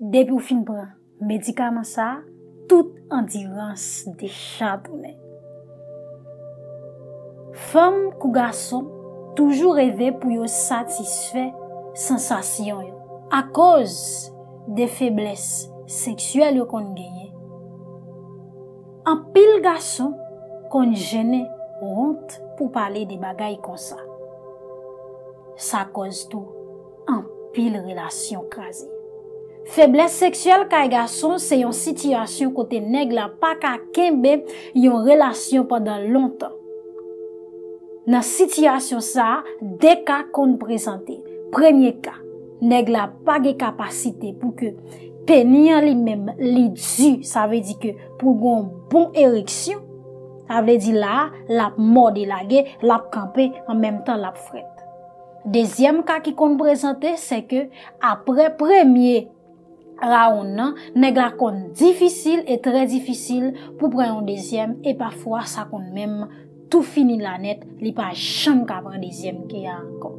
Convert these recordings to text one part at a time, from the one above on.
Depuis ou fin prend médicament ça, toute endurance décharnée. Femme ou garçon toujours rêvé pour yo satisfait sensation yo, à cause des faiblesses sexuelles yo qu'on gagne. En pile garçon qu'on gêne honte pour parler des bagailles comme ça. Ça cause tout en pile relation crasée. Faiblesse sexuelle kay garçon c'est une situation côté nèg la pas ka kembe yon relation pendant longtemps. Dans situation ça, des cas qu'on présente. Premier cas, nèg la pas de capacité pour que pénir lui-même li dû, ça veut dire que pour gon bon érection, ça veut dire là, la mort de la gueule, la camper en même temps la frette. Deuxième cas qui qu'on présente c'est que après premier raon, nèg la kon difficile et très difficile pour prendre un deuxième et parfois ça kon même tout fini la net, li pa chanm ka pran deuxième ki a encore.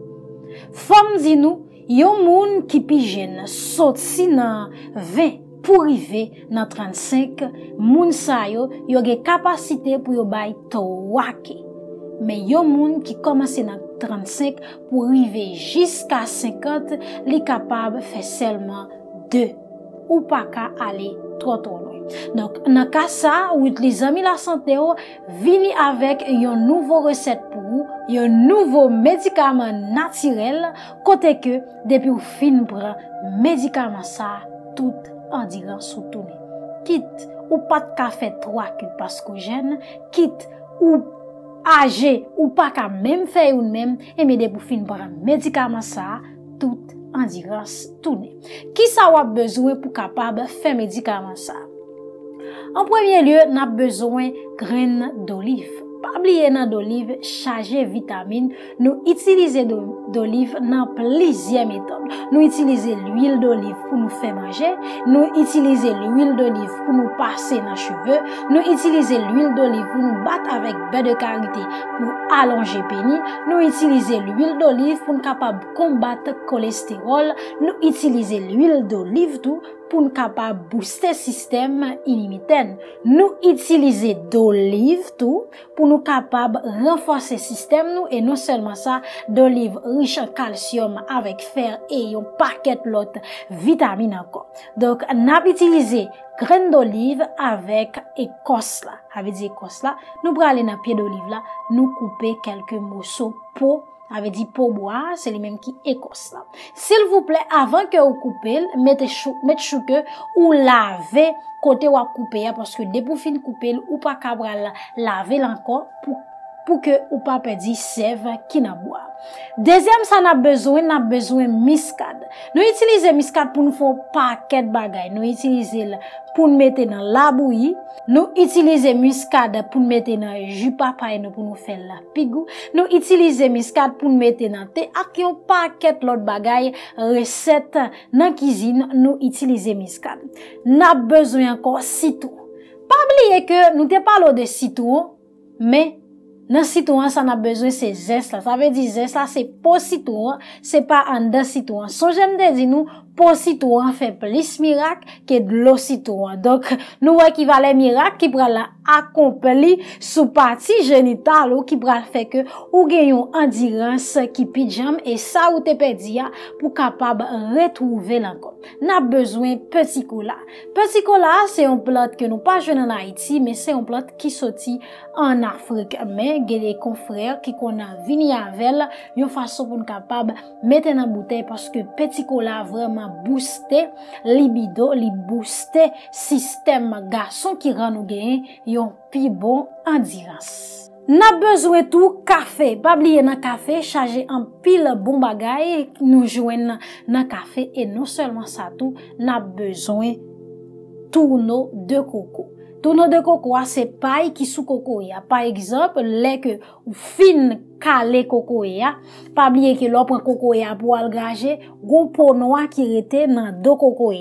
Femme di nou, yon moun ki pi jen soti nan 20 pou rive nan 35, moun sa yo, yo gen capacité pou yo bay towake. Mais yon moun ki komanse nan 35 pou rive jusqu'à 50, li capable fait seulement 2. Ou pas qu'à aller trop loin. Donc, dans le cas ça, ou les amis la santé, vini avec une nouvelle recette pour vous, un nouveau médicament naturel, côté que, depuis vous fin prend médicament ça, tout en dirant sous tourné. Quitte ou pas de café 3 que parce que jeune, quitte ou âgé ou pas qu'à même faire ou même, et mais depuis vous fin prend médicament ça, tout endurance tournée. Qui ça a besoin pour capable faire médicament ça? En premier lieu, n'a besoin graines d'olive. Pas oublier nan d'olive chargé vitamine. Nous utiliser d'olive dans plusieurs méthodes. Nous utiliser l'huile d'olive pour nous faire manger, nous utiliser l'huile d'olive pour nous passer dans cheveux, nous utiliser l'huile d'olive pour nous battre avec bain de karité pour allonger pénis, nous utiliser l'huile d'olive pour nous capable combattre cholestérol, nous utiliser l'huile d'olive tout pour nous capable booster système immunitaire. Nous utiliser d'olive tout pour nous capable renforcer système nous et non seulement ça, d'olive riche en calcium avec fer et un paquet l'autre vitamine encore. Donc n'a utilisé graines d'olive avec écorce là, avait dit écorce là, nous braler dans pied d'olive là, nous couper quelques morceaux peau avait dit peau bois, c'est les mêmes qui écorce là. S'il vous plaît, avant que vous coupez, mettez chouque ou lavez côté ou à couper parce que dès pour fin couper ou pas cabral laver encore pour que ou pas perdre sève qui n'a bois. Deuxième ça n'a besoin muscade. Nous utiliser muscade pour nous faire paquet de bagages. Nous utiliser pour nous mettre dans la bouillie, nous utiliser muscade pour nous mettre dans jus papaye pour nous faire la pigou. Nous utiliser muscade pour nous mettre dans thé et un paquet l'autre bagages recette dans cuisine, nous utiliser muscade. N'a besoin encore citron. Pas oublier que nous te parlons de citron mais dans citron, ça n'a besoin ces zestes là. Ça veut dire zestes là, c'est pour citron, c'est pas en de citron. So j'aime de dire nous, pour citron fait plus miracle que de l'eau citron. Donc, nous équivalent miracle qui pourra l'accomplir sous partie génitale ou qui pourra faire que ou gagnons endurance qui pijam et ça ou te perdi pour capable retrouver l'encore. N'a besoin petit cola. Petit cola, c'est une plante que nous pas jouons en Haïti, mais c'est une plante qui sortit en Afrique. Mais les confrères qui qu'on a vini avec une façon pour nous capable mettre en bouteille parce que petit cola vraiment booster libido, li booster système garçon qui rend nous gagner yon pi bon endurance. N'a besoin tout café, pas oublier nan café chargé en pile bon bagay nous joindre nan café et non seulement ça tout, n'a besoin tourneau de coco. Tourneau de coco, c'est paille qui sous coco. Par exemple, lait que ou fin calé coco. Pas oublier que l'on prend coco pour algager, gon pot noir qui rete dans deux coco.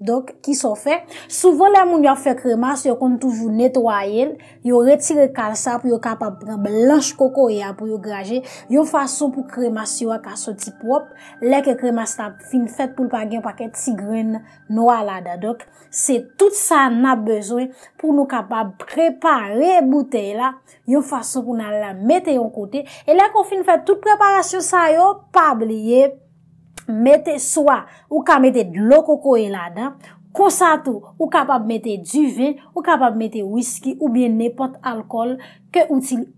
Donc, qui sont faits? Souvent, les gens qui ont fait crémasse, ils ont toujours nettoyé, ils ont retiré calça pour être capable de prendre blanche coco et pour les grager. Ils ont façon pour crémasse, ils ont sorti propre. Les crémasse, fin fait pour ne pas gagner un paquet de petits graines noirs là-dedans. Donc, c'est tout ça qu'on a besoin pour nous capables de préparer bouteille là. Ils ont façon pour nous la mettre en côté. Et là, qu'on fin fait toute préparation, ça, ils ont pas oublié. Mettez soit, ou ka mettez de l'eau coco et là-dedans, comme ça tout, ou capable mettez du vin, ou capable mettez whisky, ou bien n'importe alcool, que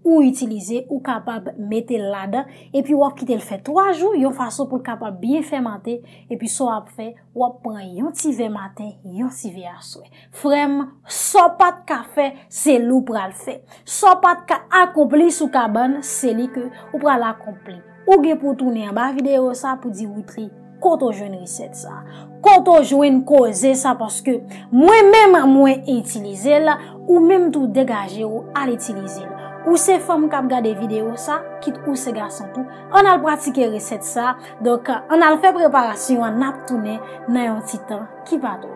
ou utiliser, ou capable mettez là-dedans, et puis ou ap kite le fait 3 jours, yon façon pour capable bien fermenter, et puis so ap fait, ou ap pren yon ti verre matin, yon ti verre a souhait. Frem, so pas de café, c'est l'ou pral fait. So pas de ka accompli sous cabane, c'est li que ou pral accompli. Ou bien pour tourner en bas vidéo ça pour dire Ruthly quand on joue une recette ça quand on joue une cause ça parce que moi utiliser là ou même tout dégager ou à l'utiliser ou ces femmes qui regardent des vidéos ça quitte ou ces garçons tout on a pratiqué recette ça donc on a fait préparation on a tourné dans un petit temps qui va tout.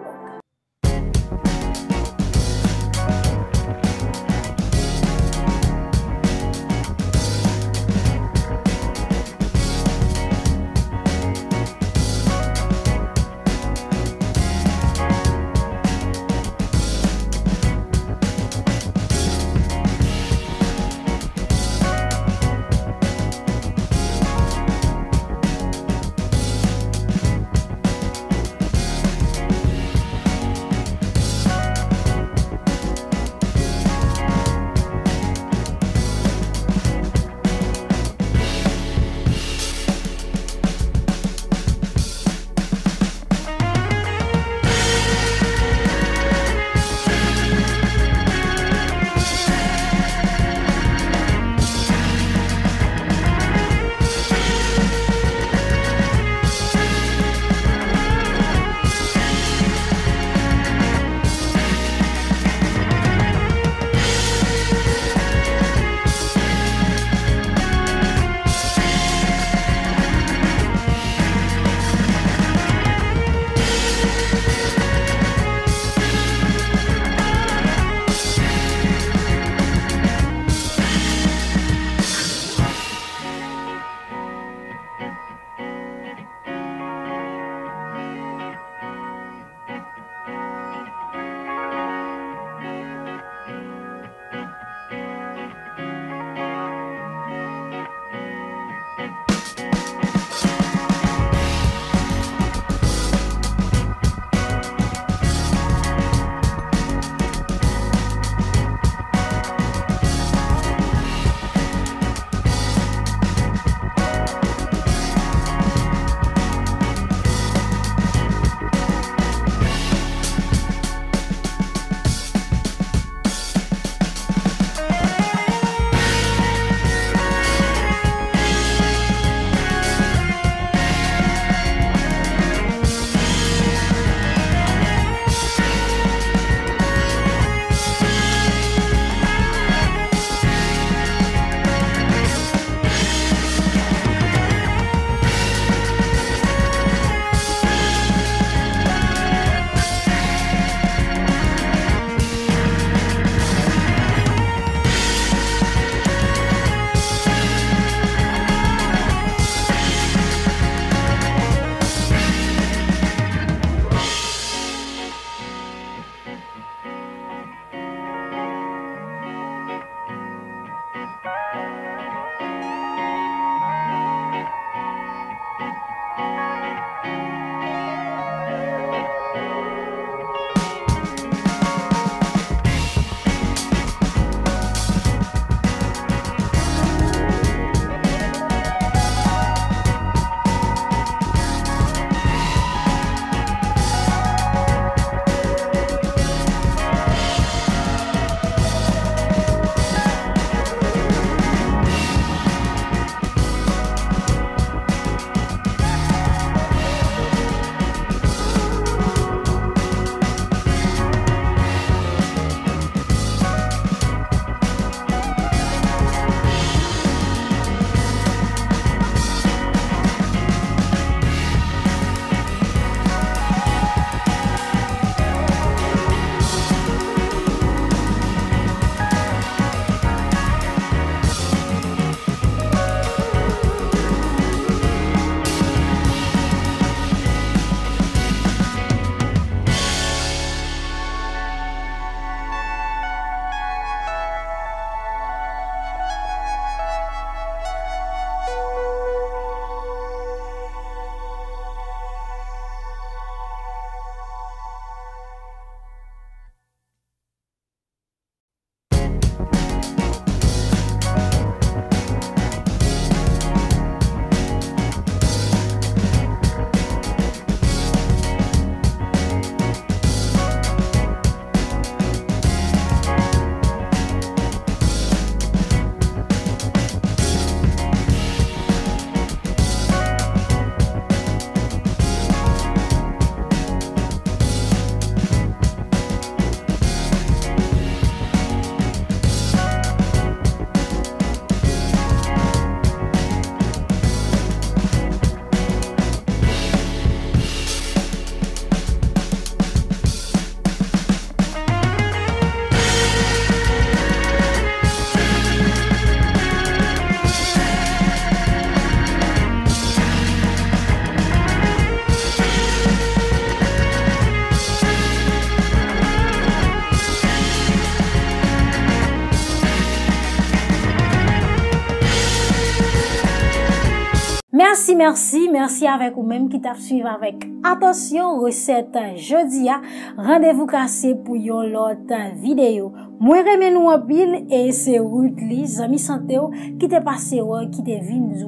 Merci, merci, merci avec vous-même qui t'a suivi avec attention recette jeudi à rendez-vous cassé pour yon l'autre vidéo. Moi remè nous en pile et c'est Ruthly, amis santé qui t'est passé qui t'est vindu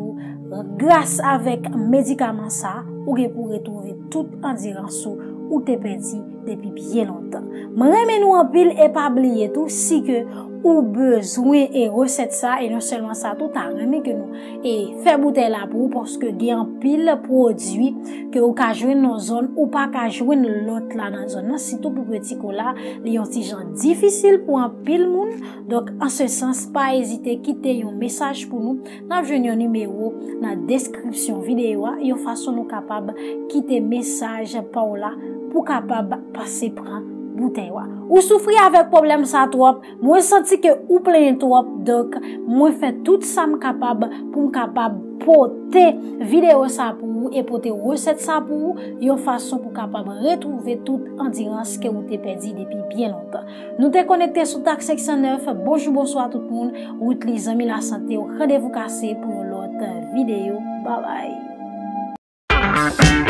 grâce avec médicament ça ou pour retrouver toute endurance ou t'es perdu depuis bien longtemps. Moi remè nous en pile et pas oublier tout si que ou besoin et recette ça et non seulement ça tout à remet que nous et fait bouteille là pour parce que il y a un pile produit que ou ka joindre dans zone ou pas ka joindre l'autre là dans zone surtout pour petit cola les anti gens difficile pour un pile monde donc en ce sens pas hésiter quitter un message pour nous dans joindre numéro dans description vidéo et en façon nous capable quitter message par là pour capable passer prendre bouteille. Ou souffrir avec problème ça trop, moi senti que ou plein trop donc moi fait tout ça me capable pour capable porter vidéo ça pour vous et porter recette ça pour vous, une façon pour capable retrouver toute endurance que vous t'es perdu depuis bien longtemps. Nous t'es connecté sur TAK 509. Bonjour, bonsoir tout le monde. Route les amis la santé, rendez-vous cassé pour l'autre vidéo. Bye bye.